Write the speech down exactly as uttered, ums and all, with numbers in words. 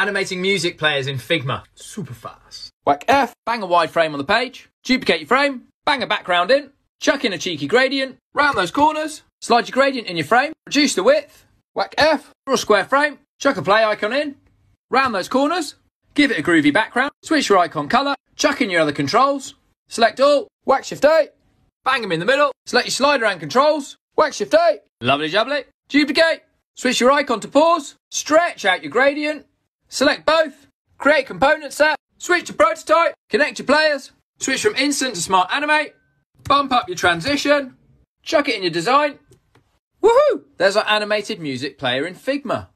animating music players in Figma. Super fast. Whack F, bang a wide frame on the page, duplicate your frame, bang a background in, chuck in a cheeky gradient, round those corners, slide your gradient in your frame, reduce the width, whack F, draw a square frame, chuck a play icon in, round those corners, give it a groovy background, switch your icon colour, chuck in your other controls, select all, whack Shift A, bang them in the middle, select your slider and controls, whack Shift A, lovely jubbly, duplicate, switch your icon to pause, stretch out your gradient, select both, create component set, switch to prototype, connect your players, switch from instant to smart animate, bump up your transition, chuck it in your design. Woohoo! There's our animated music player in Figma.